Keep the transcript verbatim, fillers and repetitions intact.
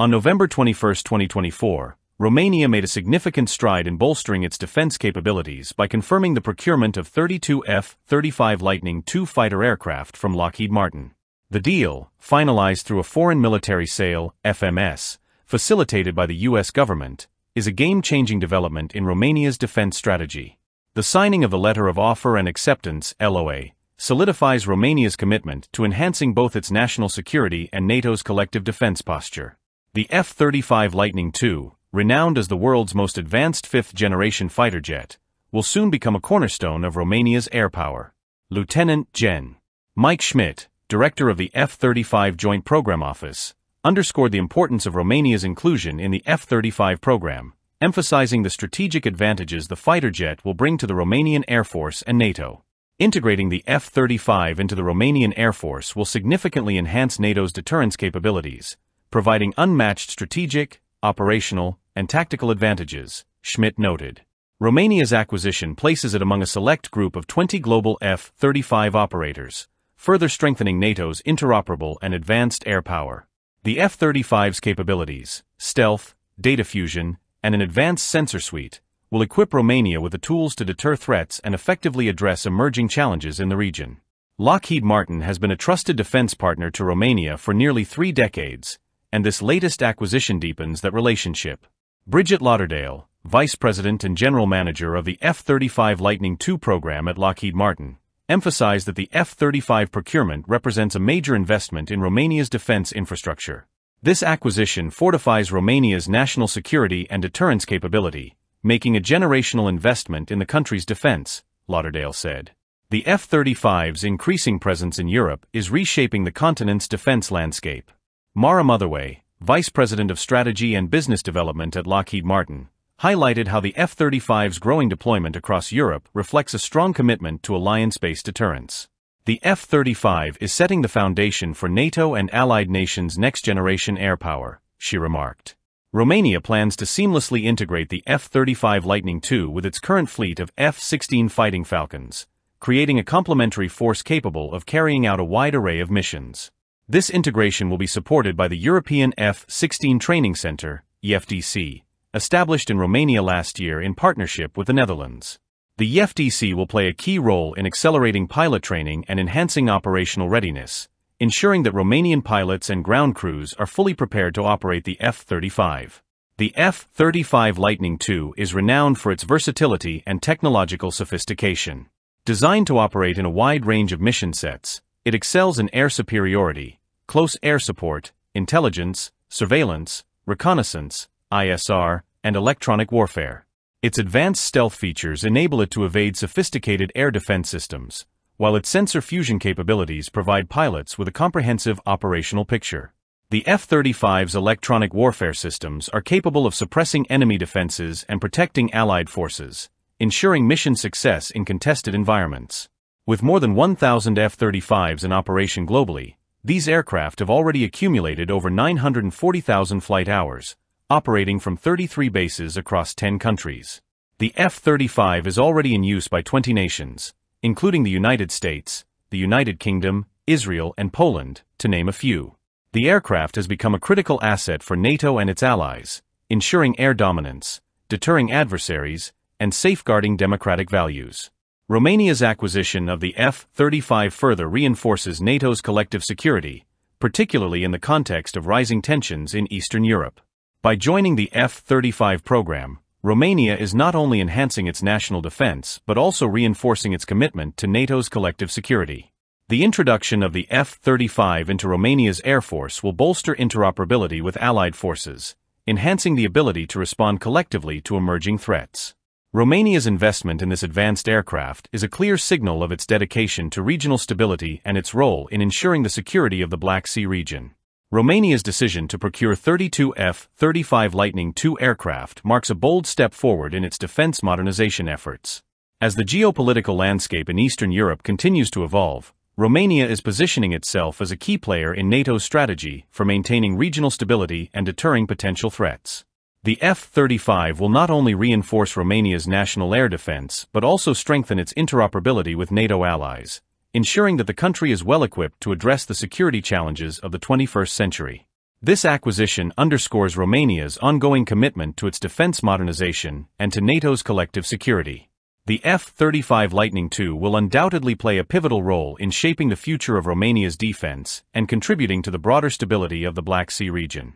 On November twenty-first, twenty twenty-four, Romania made a significant stride in bolstering its defense capabilities by confirming the procurement of thirty-two F thirty-five Lightning two fighter aircraft from Lockheed Martin. The deal, finalized through a foreign military sale, F M S, facilitated by the U S government, is a game-changing development in Romania's defense strategy. The signing of the Letter of Offer and Acceptance (L O A) solidifies Romania's commitment to enhancing both its national security and NATO's collective defense posture. The F thirty-five Lightning two, renowned as the world's most advanced fifth-generation fighter jet, will soon become a cornerstone of Romania's air power. Lieutenant General Mike Schmidt, director of the F thirty-five Joint Program Office, underscored the importance of Romania's inclusion in the F thirty-five program, emphasizing the strategic advantages the fighter jet will bring to the Romanian Air Force and NATO. Integrating the F thirty-five into the Romanian Air Force will significantly enhance NATO's deterrence capabilities, providing unmatched strategic, operational, and tactical advantages, Schmidt noted. Romania's acquisition places it among a select group of twenty global F thirty-five operators, further strengthening NATO's interoperable and advanced air power. The F thirty-five's capabilities, stealth, data fusion, and an advanced sensor suite, will equip Romania with the tools to deter threats and effectively address emerging challenges in the region. Lockheed Martin has been a trusted defense partner to Romania for nearly three decades, and this latest acquisition deepens that relationship. Bridget Lauderdale, Vice President and General Manager of the F thirty-five Lightning two program at Lockheed Martin, emphasized that the F thirty-five procurement represents a major investment in Romania's defense infrastructure. This acquisition fortifies Romania's national security and deterrence capability, making a generational investment in the country's defense, Lauderdale said. The F thirty-five's increasing presence in Europe is reshaping the continent's defense landscape. Mara Motherway, Vice President of Strategy and Business Development at Lockheed Martin, highlighted how the F thirty-five's growing deployment across Europe reflects a strong commitment to alliance-based deterrence. The F thirty-five is setting the foundation for NATO and allied nations' next-generation air power, she remarked. Romania plans to seamlessly integrate the F thirty-five Lightning two with its current fleet of F sixteen Fighting Falcons, creating a complementary force capable of carrying out a wide array of missions. This integration will be supported by the European F sixteen Training Center, E F T C, established in Romania last year in partnership with the Netherlands. The E F T C will play a key role in accelerating pilot training and enhancing operational readiness, ensuring that Romanian pilots and ground crews are fully prepared to operate the F thirty-five. The F thirty-five Lightning two is renowned for its versatility and technological sophistication. Designed to operate in a wide range of mission sets, it excels in air superiority, close air support, intelligence, surveillance, reconnaissance, I S R, and electronic warfare. Its advanced stealth features enable it to evade sophisticated air defense systems, while its sensor fusion capabilities provide pilots with a comprehensive operational picture. The F thirty-five's electronic warfare systems are capable of suppressing enemy defenses and protecting allied forces, ensuring mission success in contested environments. With more than one thousand F thirty-fives in operation globally, these aircraft have already accumulated over nine hundred forty thousand flight hours, operating from thirty-three bases across ten countries. The F thirty-five is already in use by twenty nations, including the United States, the United Kingdom, Israel, and Poland, to name a few. The aircraft has become a critical asset for NATO and its allies, ensuring air dominance, deterring adversaries, and safeguarding democratic values. Romania's acquisition of the F thirty-five further reinforces NATO's collective security, particularly in the context of rising tensions in Eastern Europe. By joining the F thirty-five program, Romania is not only enhancing its national defense but also reinforcing its commitment to NATO's collective security. The introduction of the F thirty-five into Romania's air force will bolster interoperability with allied forces, enhancing the ability to respond collectively to emerging threats. Romania's investment in this advanced aircraft is a clear signal of its dedication to regional stability and its role in ensuring the security of the Black Sea region. Romania's decision to procure thirty-two F thirty-five Lightning two aircraft marks a bold step forward in its defense modernization efforts. As the geopolitical landscape in Eastern Europe continues to evolve, Romania is positioning itself as a key player in NATO's strategy for maintaining regional stability and deterring potential threats. The F thirty-five will not only reinforce Romania's national air defense but also strengthen its interoperability with NATO allies, ensuring that the country is well equipped to address the security challenges of the twenty-first century. This acquisition underscores Romania's ongoing commitment to its defense modernization and to NATO's collective security. The F thirty-five Lightning two will undoubtedly play a pivotal role in shaping the future of Romania's defense and contributing to the broader stability of the Black Sea region.